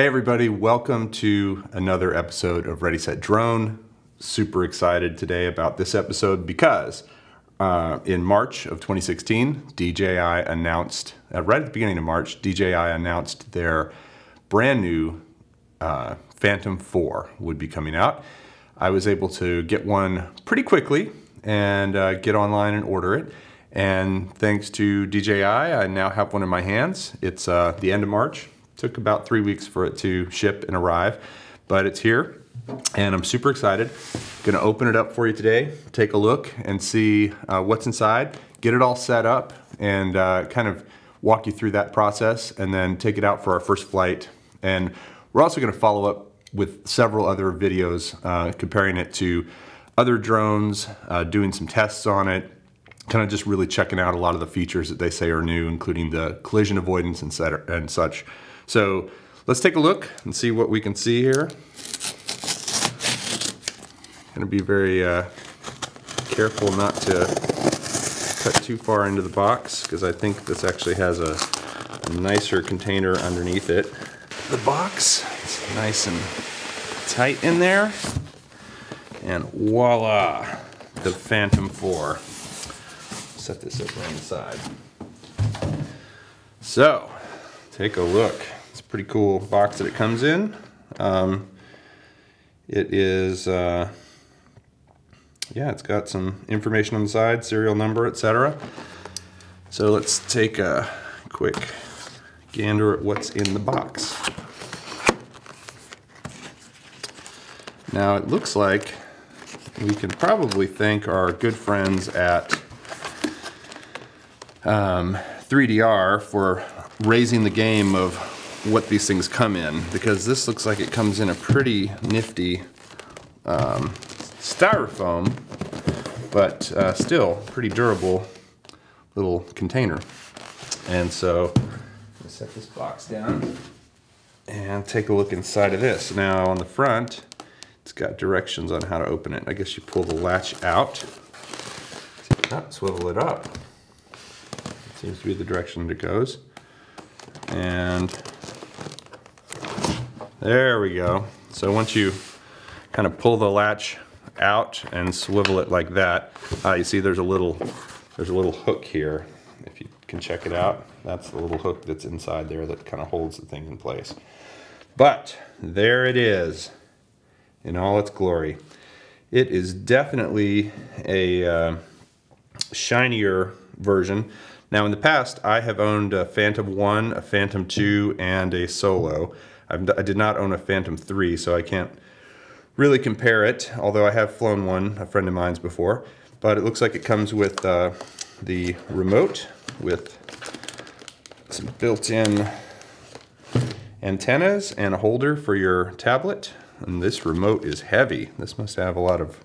Hey everybody, welcome to another episode of Ready Set Drone. Super excited today about this episode because in March of 2016, DJI announced, right at the beginning of March, DJI announced their brand new Phantom 4 would be coming out. I was able to get one pretty quickly and get online and order it. And thanks to DJI, I now have one in my hands. It's the end of March. Took about 3 weeks for it to ship and arrive, but it's here and I'm super excited. Gonna open it up for you today, take a look and see what's inside, get it all set up and kind of walk you through that process and then take it out for our first flight. And we're also gonna follow up with several other videos comparing it to other drones, doing some tests on it, kind of just really checking out a lot of the features that they say are new, including the collision avoidance and such. So let's take a look and see what we can see here. Gonna be very careful not to cut too far into the box because I think this actually has a nicer container underneath it. The box is nice and tight in there. And voila, the Phantom 4. Set this up right inside. So, take a look. Pretty cool box that it comes in. It is, yeah, it's got some information on the side, serial number, etc. So let's take a quick gander at what's in the box. Now it looks like we can probably thank our good friends at 3DR for raising the game of what these things come in, because this looks like it comes in a pretty nifty styrofoam, but still pretty durable little container. And so let's set this box down and take a look inside of this. Now on the front, it's got directions on how to open it. I guess you pull the latch out, swivel it up. It seems to be the direction that it goes. And there we go. So once you kind of pull the latch out and swivel it like that, you see there's a little hook here. If you can check it out, that's the little hook that's inside there that kind of holds the thing in place. But there it is in all its glory. It is definitely a shinier version. Now in the past, I have owned a Phantom 1, a Phantom 2, and a Solo. I did not own a Phantom 3, so I can't really compare it, although I have flown one, a friend of mine's before. But it looks like it comes with the remote with some built-in antennas and a holder for your tablet. And this remote is heavy. This must have a lot of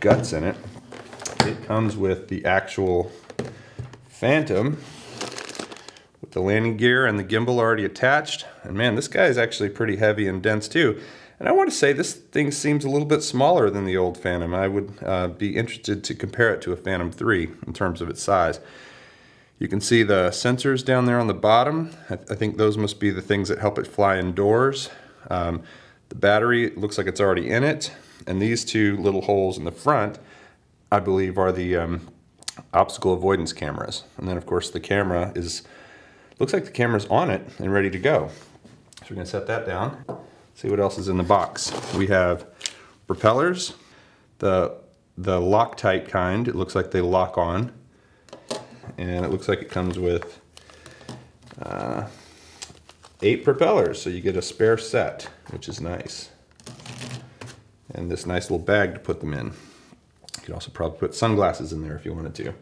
guts in it. It comes with the actual Phantom with the landing gear and the gimbal already attached. And man, this guy is actually pretty heavy and dense too. And I want to say this thing seems a little bit smaller than the old Phantom. I would be interested to compare it to a Phantom 3 in terms of its size. You can see the sensors down there on the bottom. I think those must be the things that help it fly indoors. The battery looks like it's already in it. And these two little holes in the front, I believe, are the obstacle avoidance cameras. And then of course the camera is, looks like the camera's on it and ready to go. So we're gonna set that down, see what else is in the box. We have propellers, the Loctite kind, it looks like they lock on. And it looks like it comes with 8 propellers, so you get a spare set, which is nice. And this nice little bag to put them in. You could also probably put sunglasses in there if you wanted to.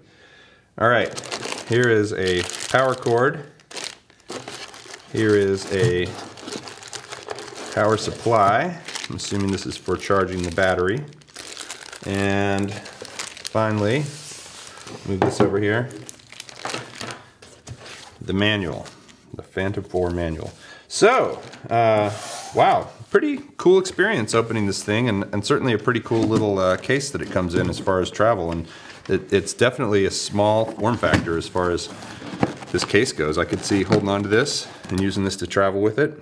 All right, here is a power cord. Here is a power supply. I'm assuming this is for charging the battery. And finally, move this over here. The manual, the Phantom 4 manual. So, wow. Pretty cool experience opening this thing, and certainly a pretty cool little case that it comes in as far as travel, and it's definitely a small form factor as far as this case goes. I could see holding onto this and using this to travel with it.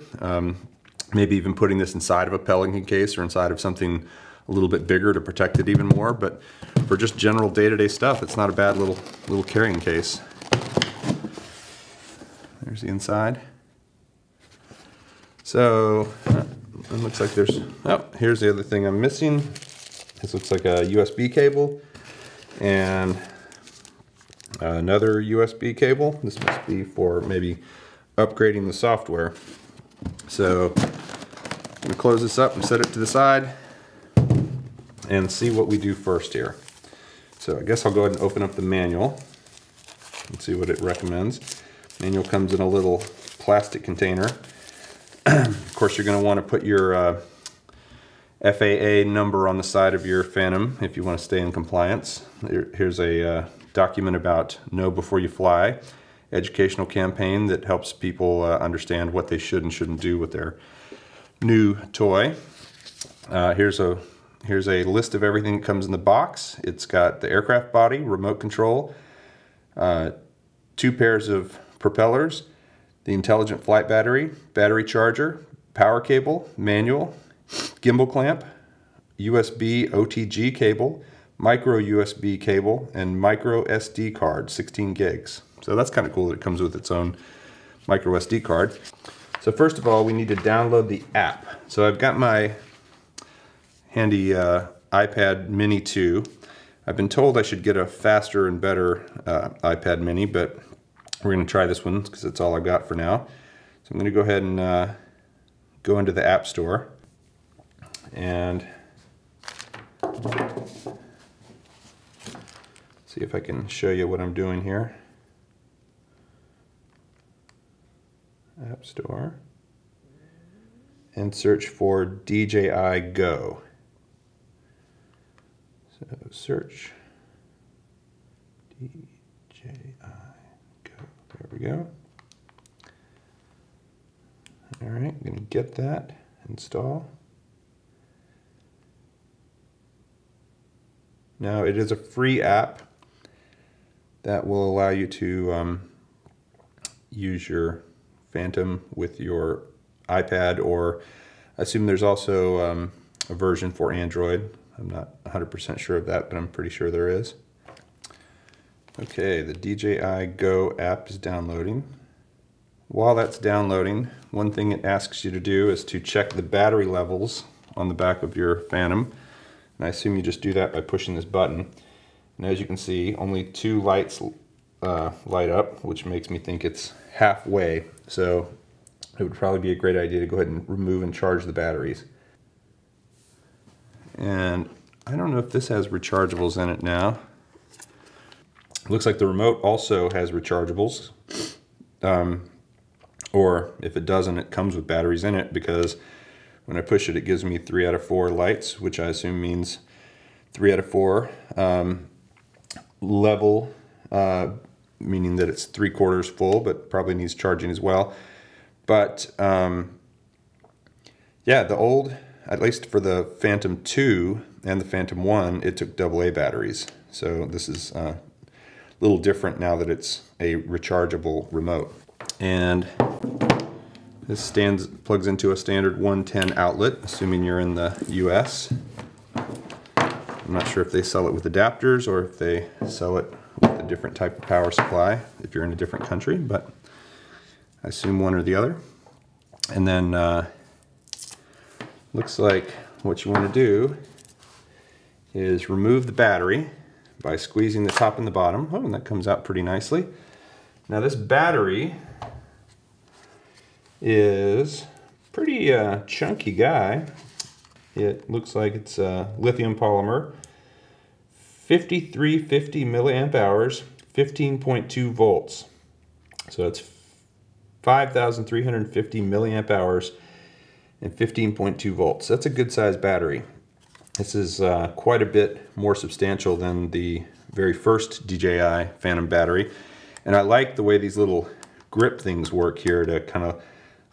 Maybe even putting this inside of a Pelican case or inside of something a little bit bigger to protect it even more. But for just general day-to-day stuff, it's not a bad little carrying case. There's the inside. So it looks like there's, oh, here's the other thing I'm missing. This looks like a USB cable and another USB cable. This must be for maybe upgrading the software. So I'm gonna close this up and set it to the side and see what we do first here. So I guess I'll go ahead and open up the manual and see what it recommends. Manual comes in a little plastic container. Of course, you're gonna wanna put your FAA number on the side of your Phantom if you wanna stay in compliance. Here's a document about Know Before You Fly, educational campaign that helps people understand what they should and shouldn't do with their new toy. Here's a list of everything that comes in the box. It's got the aircraft body, remote control, 2 pairs of propellers, the intelligent flight battery, battery charger, power cable, manual, gimbal clamp, USB OTG cable, micro USB cable, and micro SD card, 16 gigs. So that's kind of cool that it comes with its own micro SD card. So first of all, we need to download the app. So I've got my handy iPad Mini 2. I've been told I should get a faster and better iPad Mini, but we're going to try this one because it's all I've got for now. So I'm going to go ahead and go into the App Store. And see if I can show you what I'm doing here. App Store, and search for DJI Go. So search DJI Go, there we go. All right, I'm gonna get that, install. Now it is a free app that will allow you to use your Phantom with your iPad, or I assume there's also a version for Android. I'm not 100% sure of that, but I'm pretty sure there is. Okay, the DJI Go app is downloading. While that's downloading, one thing it asks you to do is to check the battery levels on the back of your Phantom. And I assume you just do that by pushing this button. And as you can see, only 2 lights light up, which makes me think it's halfway. So it would probably be a great idea to go ahead and remove and charge the batteries. And I don't know if this has rechargeables in it now. Looks like the remote also has rechargeables. Or if it doesn't, it comes with batteries in it, because when I push it, it gives me 3 out of 4 lights, which I assume means 3 out of 4 level, meaning that it's 3/4 full, but probably needs charging as well. But yeah, the old, at least for the Phantom 2 and the Phantom 1, it took AA batteries. So this is a little different now that it's a rechargeable remote. And this plugs into a standard 110 outlet, assuming you're in the US. I'm not sure if they sell it with adapters or if they sell it with a different type of power supply if you're in a different country, but I assume one or the other. And then looks like what you want to do is remove the battery by squeezing the top and the bottom. Oh, and that comes out pretty nicely. Now this battery is pretty chunky guy. It looks like it's lithium polymer. 5350 milliamp hours, 15.2 volts. So it's 5,350 milliamp hours and 15.2 volts. That's a good sized battery. This is quite a bit more substantial than the very first DJI Phantom battery. And I like the way these little grip things work here to kind of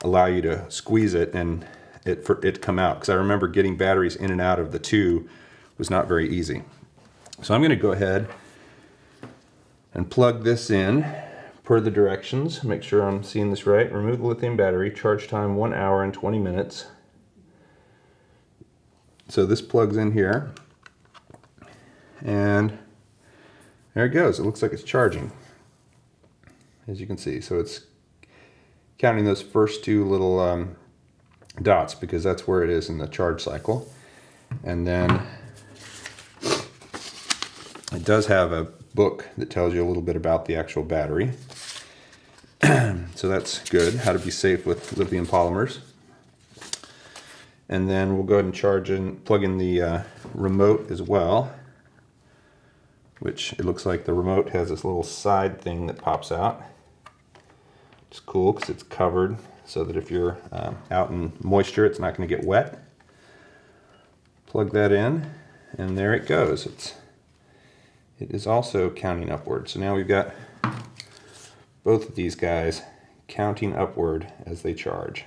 allow you to squeeze it and it come out. Because I remember getting batteries in and out of the 2 was not very easy. So I'm going to go ahead and plug this in, per the directions. Make sure I'm seeing this right. Remove the lithium battery, charge time 1 hour and 20 minutes. So this plugs in here, and there it goes. It looks like it's charging, as you can see. So it's counting those first two little dots, because that's where it is in the charge cycle. And then it does have a book that tells you a little bit about the actual battery. So that's good, how to be safe with lithium polymers. And then we'll go ahead and charge and plug in the remote as well, which it looks like the remote has this little side thing that pops out. It's cool because it's covered so that if you're out in moisture, it's not going to get wet. Plug that in, and there it goes. It is also counting upward. So now we've got both of these guys counting upward as they charge.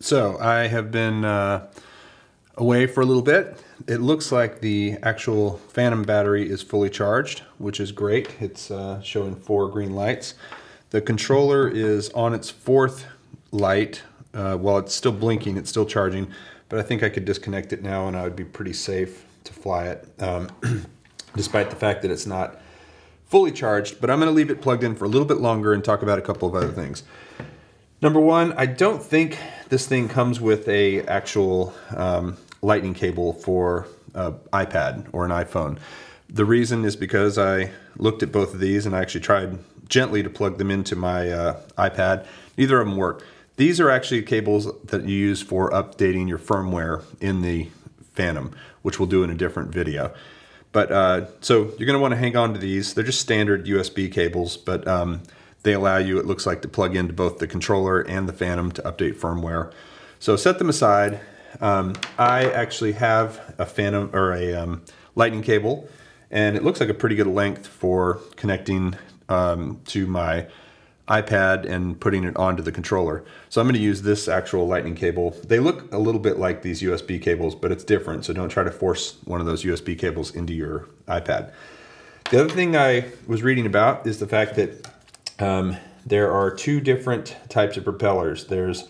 So I have been away for a little bit. It looks like the actual Phantom battery is fully charged, which is great. It's showing 4 green lights. The controller is on its 4th light. While it's still blinking, it's still charging, but I think I could disconnect it now and I would be pretty safe to fly it, despite the fact that it's not fully charged. But I'm going to leave it plugged in for a little bit longer and talk about a couple of other things. Number one, I don't think this thing comes with a actual lightning cable for an iPad or an iPhone. The reason is because I looked at both of these and I actually tried gently to plug them into my iPad. Neither of them worked. These are actually cables that you use for updating your firmware in the Phantom, which we'll do in a different video. But so you're going to want to hang on to these. They're just standard USB cables, but they allow you, it looks like, to plug into both the controller and the Phantom to update firmware. So set them aside. I actually have a Phantom or a lightning cable, and it looks like a pretty good length for connecting to my iPad and putting it onto the controller. So I'm going to use this actual lightning cable. They look a little bit like these USB cables, but it's different, so don't try to force one of those USB cables into your iPad. The other thing I was reading about is the fact that there are 2 different types of propellers. There's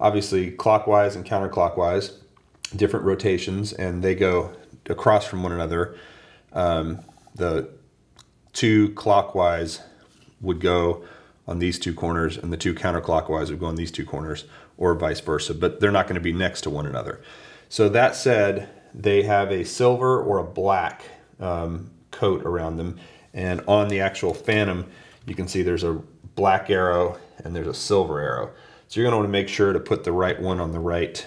obviously clockwise and counterclockwise, different rotations, and they go across from one another. The 2 clockwise would go on these 2 corners, and the 2 counterclockwise would go on these 2 corners, or vice versa, but they're not going to be next to one another. So that said, they have a silver or a black coat around them, and on the actual Phantom, you can see there's a black arrow and there's a silver arrow. So you're going to want to make sure to put the right one on the right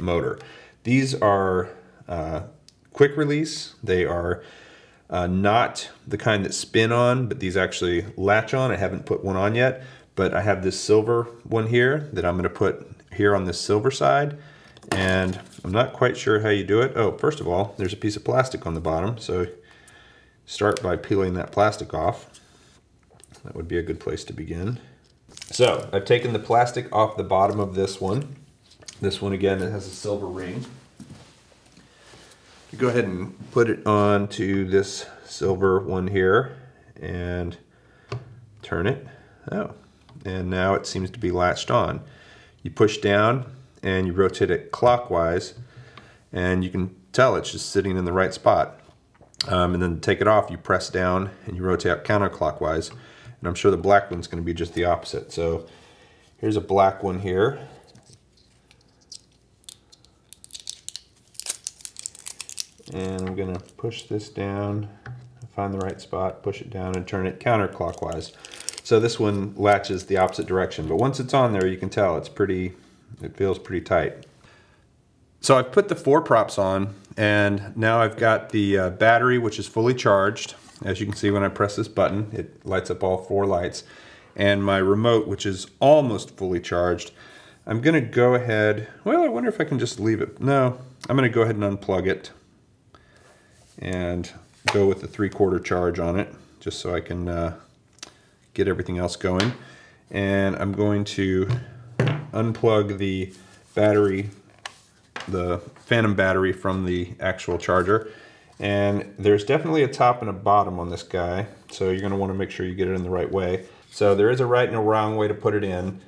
motor. These are quick release. They are not the kind that spin on, but these actually latch on. I haven't put one on yet, but I have this silver one here that I'm going to put here on this silver side, and I'm not quite sure how you do it. Oh, first of all, there's a piece of plastic on the bottom, so start by peeling that plastic off. That would be a good place to begin. So I've taken the plastic off the bottom of this one. This one, again, it has a silver ring. Go ahead and put it onto this silver one here and turn it. Oh, and now it seems to be latched on. You push down and you rotate it clockwise, and you can tell it's just sitting in the right spot. And then to take it off, you press down and you rotate out counterclockwise, and I'm sure the black one's going to be just the opposite. So here's a black one here, and I'm going to push this down, find the right spot, push it down, and turn it counterclockwise. So this one latches the opposite direction, but once it's on there, you can tell it's pretty, it feels pretty tight. So I've put the 4 props on, and now I've got the battery, which is fully charged. As you can see, when I press this button, it lights up all 4 lights, and my remote, which is almost fully charged. I'm going to go ahead, well, I wonder if I can just leave it. No, I'm going to go ahead and unplug it and go with the 3/4 charge on it, just so I can get everything else going. And I'm going to unplug the battery, the Phantom battery, from the actual charger, And there's definitely a top and a bottom on this guy, so you're going to want to make sure you get it in the right way. So there is a right and a wrong way to put it in.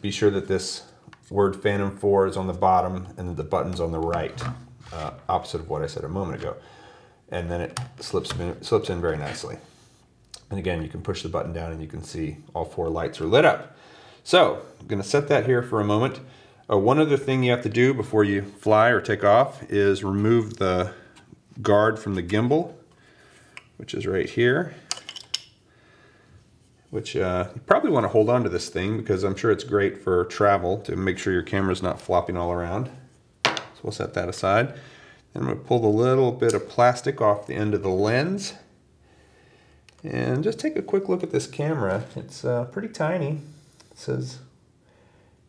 Be sure that this word Phantom 4 is on the bottom and that the button's on the right, opposite of what I said a moment ago. And then it slips in very nicely. And again, you can push the button down and you can see all four lights are lit up. So I'm going to set that here for a moment. One other thing you have to do before you fly or take off is remove the guard from the gimbal, which is right here, which you probably want to hold on to this thing because I'm sure it's great for travel to make sure your camera's not flopping all around. So we'll set that aside. Then I'm going to pull the little bit of plastic off the end of the lens and just take a quick look at this camera. It's pretty tiny. It says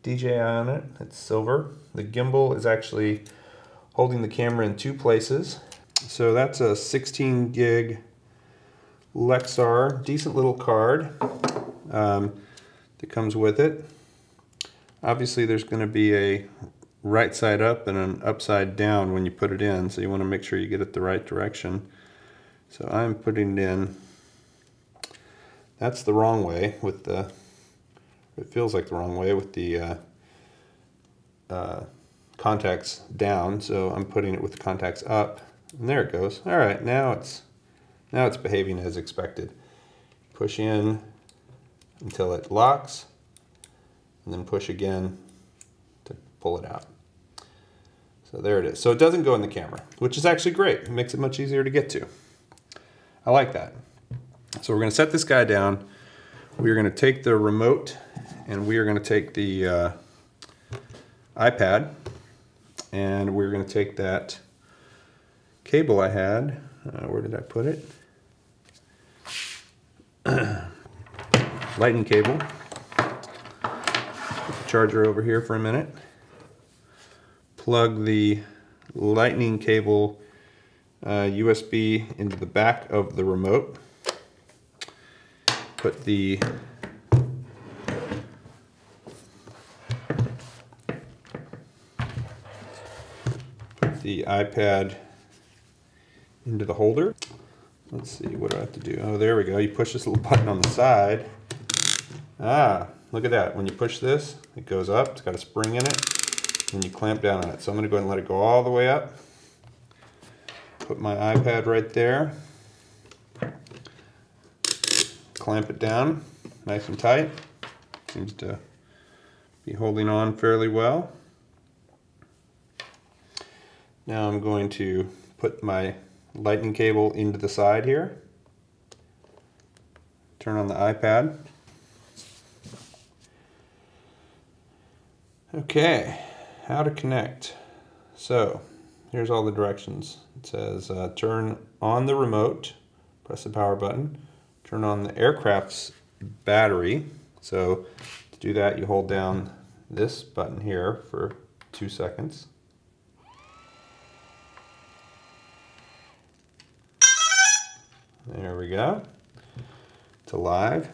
DJI on it. It's silver. The gimbal is actually holding the camera in two places. So that's a 16 gig Lexar, decent little card that comes with it. Obviously there's going to be a right side up and an upside down when you put it in, so you want to make sure you get it the right direction. So I'm putting it in, that's the wrong way with the, it feels like the wrong way with the contacts down, so I'm putting it with the contacts up, and there it goes. All right, now it's behaving as expected. Push in until it locks, and then push again to pull it out. So there it is. So it doesn't go in the camera, which is actually great. It makes it much easier to get to. I like that. So we're going to set this guy down. We're going to take the remote, and we are going to take the iPad. And we're going to take that cable I had. Where did I put it? Lightning cable. Put the charger over here for a minute. Plug the lightning cable USB into the back of the remote. Put the iPad into the holder. Let's see, what do I have to do? Oh, there we go. You push this little button on the side. Ah, look at that. When you push this, it goes up. It's got a spring in it. And you clamp down on it. So I'm going to go ahead and let it go all the way up. Put my iPad right there. Clamp it down nice and tight. Seems to be holding on fairly well. Now I'm going to put my lightning cable into the side here. Turn on the iPad. Okay, how to connect. So here's all the directions. It says turn on the remote, press the power button, turn on the aircraft's battery. So to do that, you hold down this button here for 2 seconds. There we go. It's alive.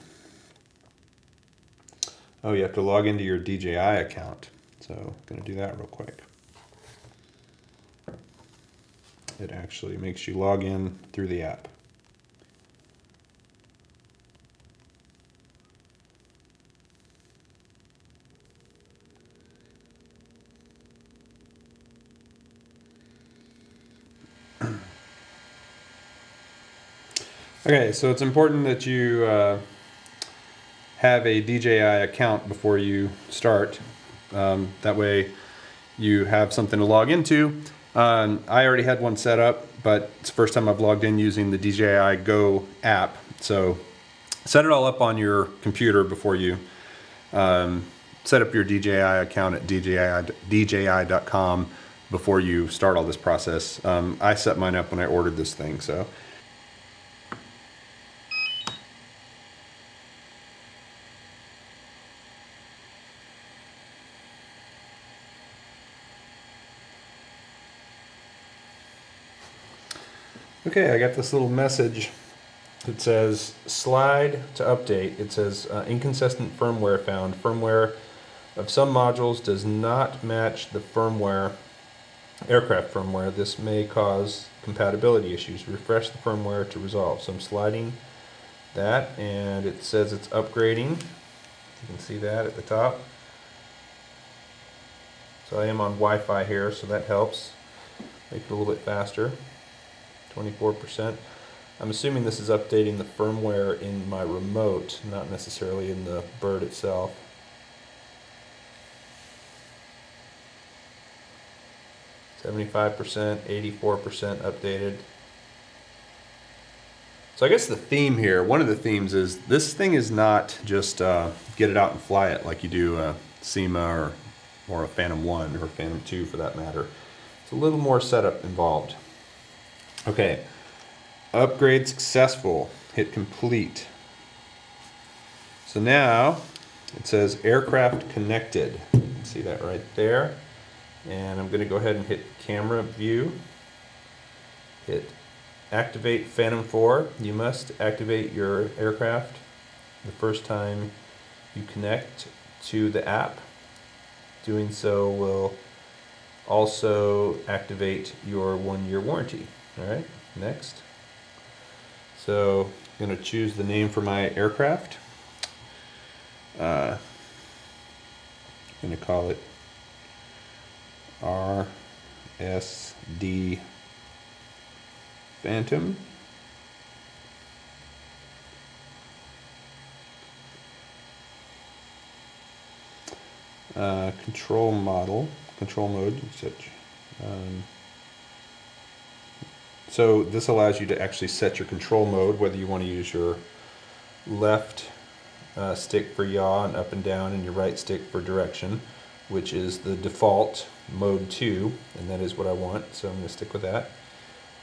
Oh, you have to log into your DJI account. So I'm going to do that real quick. It actually makes you log in through the app. Okay, so it's important that you have a DJI account before you start. That way you have something to log into. I already had one set up, but it's the first time I've logged in using the DJI Go app. So set it all up on your computer before you set up your DJI account at DJI.com before you start all this process. I set mine up when I ordered this thing, so. Okay, I got this little message that says slide to update. It says inconsistent firmware found. Firmware of some modules does not match the firmware aircraft firmware. This may cause compatibility issues. Refresh the firmware to resolve. So I'm sliding that, and it says it's upgrading. You can see that at the top. So I am on Wi-Fi here, so that helps. Make it a little bit faster. 24%. I'm assuming this is updating the firmware in my remote, not necessarily in the bird itself. .75%, 84% updated. So I guess the theme here, one of the themes is this thing is not just get it out and fly it like you do a SEMA or a Phantom 1 or a Phantom 2 for that matter. It's a little more setup involved. Okay, upgrade successful. Hit complete. So now it says aircraft connected. You can see that right there. And I'm going to go ahead and hit camera view. Hit activate Phantom 4. You must activate your aircraft the first time you connect to the app. Doing so will also activate your 1-year warranty. Alright, next. So I'm going to choose the name for my aircraft. I'm going to call it RSD Phantom. Control mode, such. So this allows you to actually set your control mode, whether you want to use your left stick for yaw and up and down, and your right stick for direction, which is the default mode 2, and that is what I want, so I'm going to stick with that.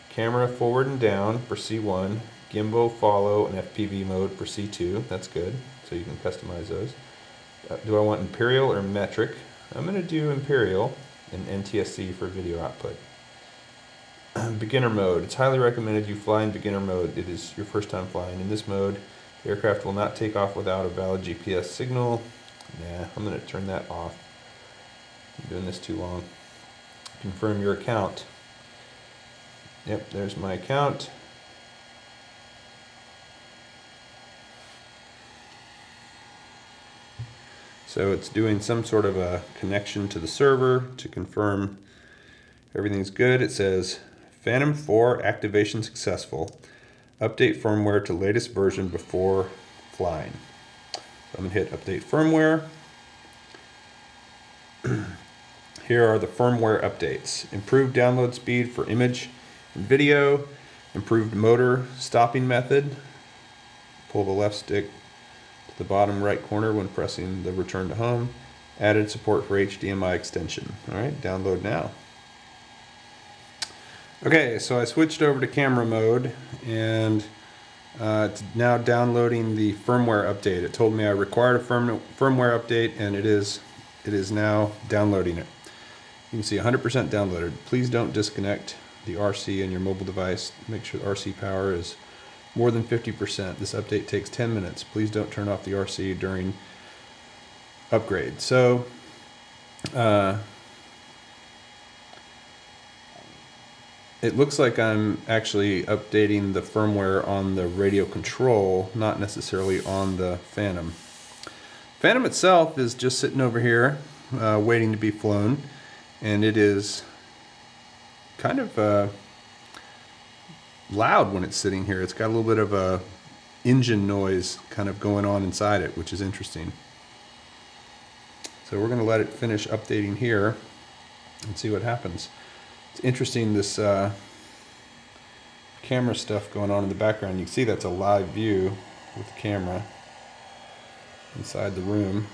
Camera forward and down for C1, gimbal follow and FPV mode for C2, that's good, so you can customize those. Do I want imperial or metric? I'm going to do imperial and NTSC for video output. Beginner mode, it's highly recommended you fly in beginner mode. It is your first time flying. In this mode, the aircraft will not take off without a valid GPS signal. Nah, I'm going to turn that off. I'm doing this too long. Confirm your account. Yep, there's my account. So it's doing some sort of a connection to the server to confirm everything's good. It says Phantom 4 activation successful. Update firmware to latest version before flying. So I'm going to hit update firmware. Here are the firmware updates. Improved download speed for image and video. Improved motor stopping method. Pull the left stick to the bottom right corner when pressing the return to home. Added support for HDMI extension. Alright, download now. Okay, so I switched over to camera mode, and it's now downloading the firmware update. It told me I required a firmware update, and it is now downloading it. You can see 100% downloaded. Please don't disconnect the RC and your mobile device. Make sure the RC power is more than 50%. This update takes 10 minutes. Please don't turn off the RC during upgrade. So it looks like I'm actually updating the firmware on the radio control, not necessarily on the Phantom. Phantom itself is just sitting over here waiting to be flown, and it is kind of loud when it's sitting here. It's got a little bit of a engine noise kind of going on inside it, which is interesting. So we're going to let it finish updating here and see what happens. It's interesting, this camera stuff going on in the background. You can see that's a live view with the camera inside the room.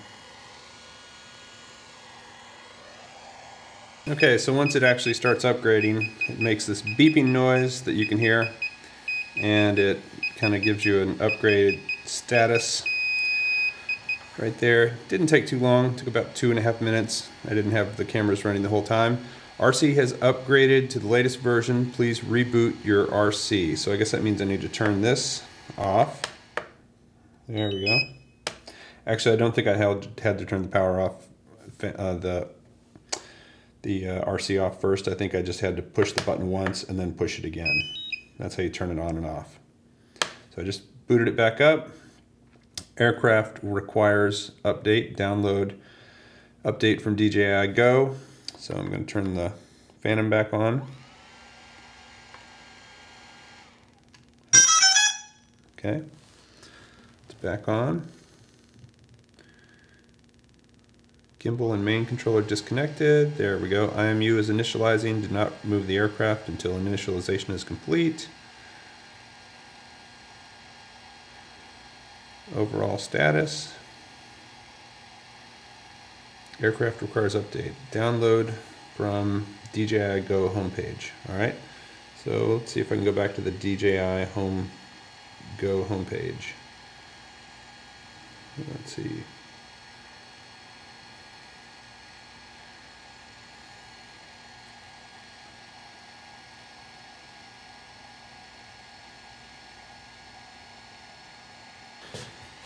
Okay, so once it actually starts upgrading, it makes this beeping noise that you can hear, and it kind of gives you an upgraded status right there. Didn't take too long, took about 2.5 minutes. I didn't have the cameras running the whole time. RC has upgraded to the latest version. Please reboot your RC. So I guess that means I need to turn this off. There we go. Actually, I don't think I had to turn the power off, the the RC off first. I think I just had to push the button once and then push it again. That's how you turn it on and off. So I just booted it back up. Aircraft requires update, download update from DJI Go. So I'm going to turn the Phantom back on. Okay, it's back on. Gimbal and main controller disconnected. There we go. IMU is initializing. Do not move the aircraft until initialization is complete. Overall status. Aircraft requires update. Download from DJI Go homepage. All right. So let's see if I can go back to the DJI Go homepage. Let's see.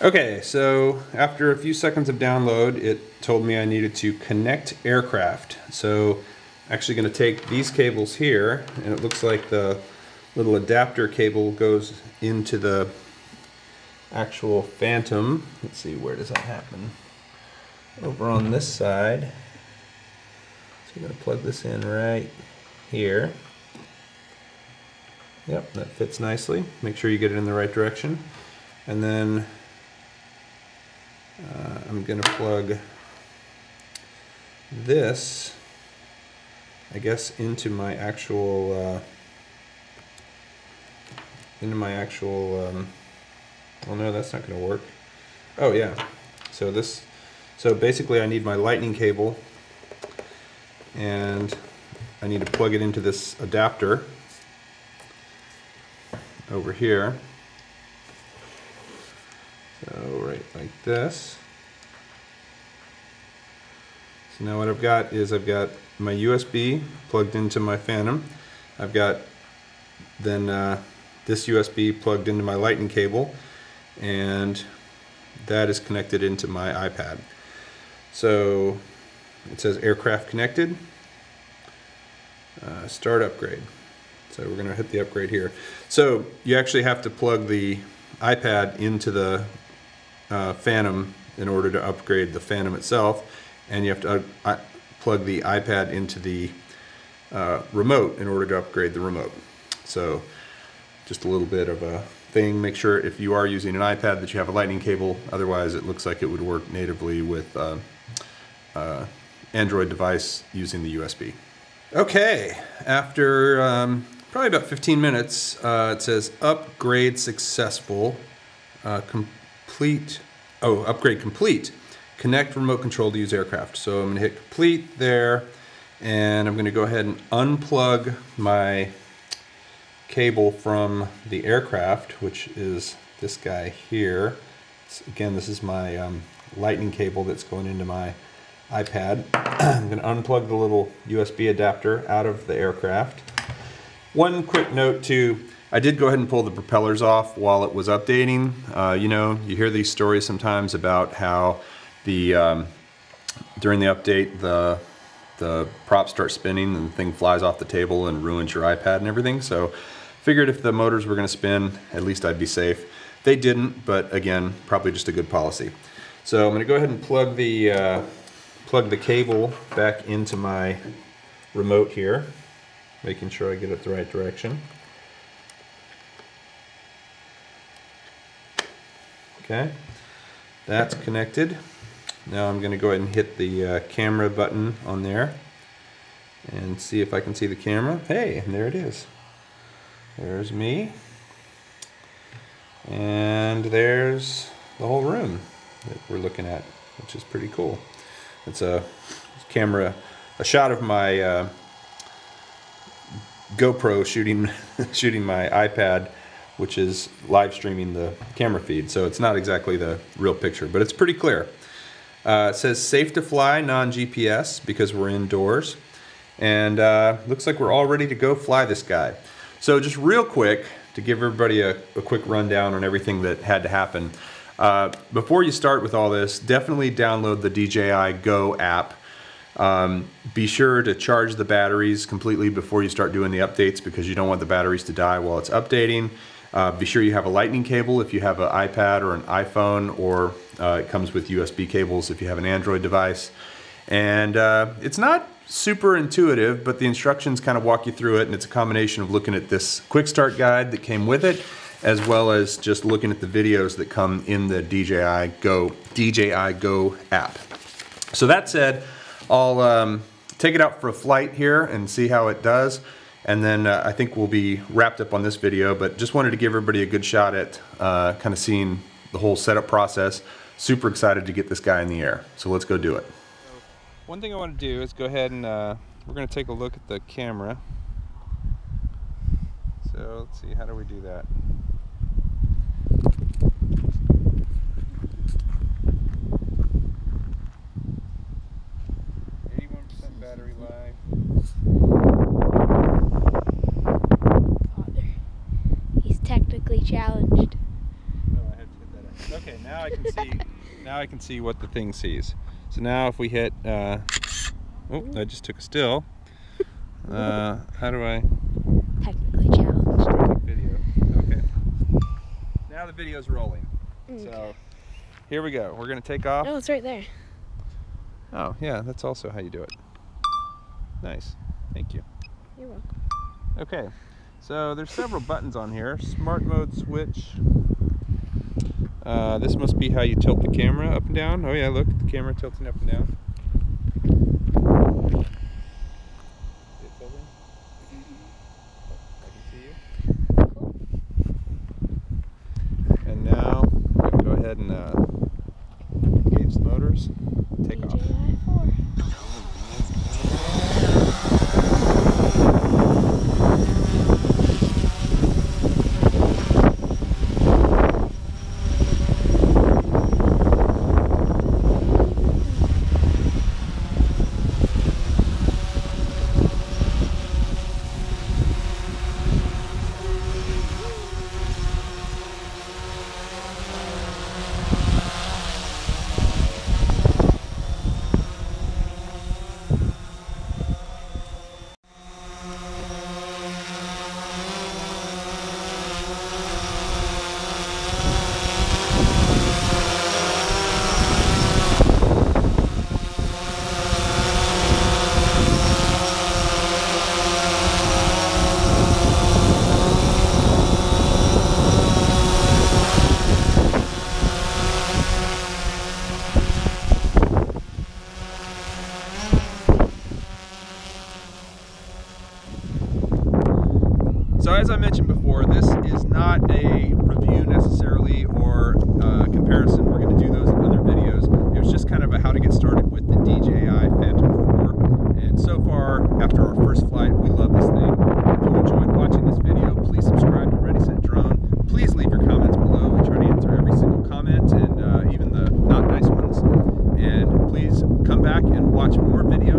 Okay, so after a few seconds of download, it told me I needed to connect aircraft. So I'm actually going to take these cables here, and it looks like the little adapter cable goes into the actual Phantom. Let's see, where does that happen? Over on this side. So I'm going to plug this in right here. Yep, that fits nicely. Make sure you get it in the right direction. And then I'm going to plug this, I guess, into my actual, well, no, that's not going to work. Oh yeah. So basically I need my lightning cable and I need to plug it into this adapter over here. So right like this. So now what I've got is I've got my USB plugged into my Phantom. I've got then this USB plugged into my lightning cable, and that is connected into my iPad. So it says aircraft connected, start upgrade. So we're gonna hit the upgrade here. So you actually have to plug the iPad into the Phantom in order to upgrade the Phantom itself, and you have to plug the iPad into the remote in order to upgrade the remote. So just a little bit of a thing. Make sure if you are using an iPad that you have a lightning cable, otherwise it looks like it would work natively with Android device using the USB. Okay, after probably about 15 minutes, it says upgrade successful, upgrade complete, connect remote control to use aircraft. So I'm gonna hit complete there, and I'm gonna go ahead and unplug my cable from the aircraft, which is this guy here. It's, again, this is my lightning cable that's going into my iPad. I'm gonna unplug the little USB adapter out of the aircraft. One quick note too, I did go ahead and pull the propellers off while it was updating. You know, you hear these stories sometimes about how the during the update the props start spinning and the thing flies off the table and ruins your iPad and everything. So figured if the motors were going to spin, at least I'd be safe. They didn't, but again, probably just a good policy. So I'm going to go ahead and plug the cable back into my remote here, making sure I get it the right direction. Okay, that's connected. Now I'm going to go ahead and hit the camera button on there and see if I can see the camera. Hey, and there it is. There's me. And there's the whole room that we're looking at, which is pretty cool. It's a camera, a shot of my GoPro shooting my iPad, which is live streaming the camera feed. So it's not exactly the real picture, but it's pretty clear. It says safe to fly, non-GPS, because we're indoors. And looks like we're all ready to go fly this guy. So just real quick, to give everybody a quick rundown on everything that had to happen. Before you start with all this, definitely download the DJI Go app. Be sure to charge the batteries completely before you start doing the updates, because you don't want the batteries to die while it's updating. Be sure you have a lightning cable if you have an iPad or an iPhone, or it comes with USB cables if you have an Android device. And it's not super intuitive, but the instructions kind of walk you through it, and it's a combination of looking at this quick start guide that came with it, as well as just looking at the videos that come in the DJI Go app. So that said, I'll take it out for a flight here and see how it does. And then I think we'll be wrapped up on this video, but just wanted to give everybody a good shot at kind of seeing the whole setup process. Super excited to get this guy in the air. So let's go do it. One thing I want to do is go ahead and we're going to take a look at the camera. So let's see, how do we do that? Challenged. Oh, I had to hit that. Okay, now I can see. Now I can see what the thing sees. So now if we hit, oh, I just took a still. How do I? Technically challenged. Video. Okay. Now the video's rolling. Okay. So here we go. We're gonna take off. Oh, it's right there. Oh yeah, that's also how you do it. Nice. Thank you. You're welcome. Okay. So there's several buttons on here. Smart mode switch. This must be how you tilt the camera up and down. Oh yeah, look, the camera tilting up and down. Is it tilting? I can see you. And now we're gonna go ahead and engage the motors. Take off. So as I mentioned before, this is not a review necessarily or comparison. We're going to do those in other videos. It was just kind of a how to get started with the DJI Phantom 4. And so far, after our first flight, we love this thing. If you enjoyed watching this video, please subscribe to Ready Set Drone. Please leave your comments below. We try to answer every single comment, and even the not nice ones. And please come back and watch more videos.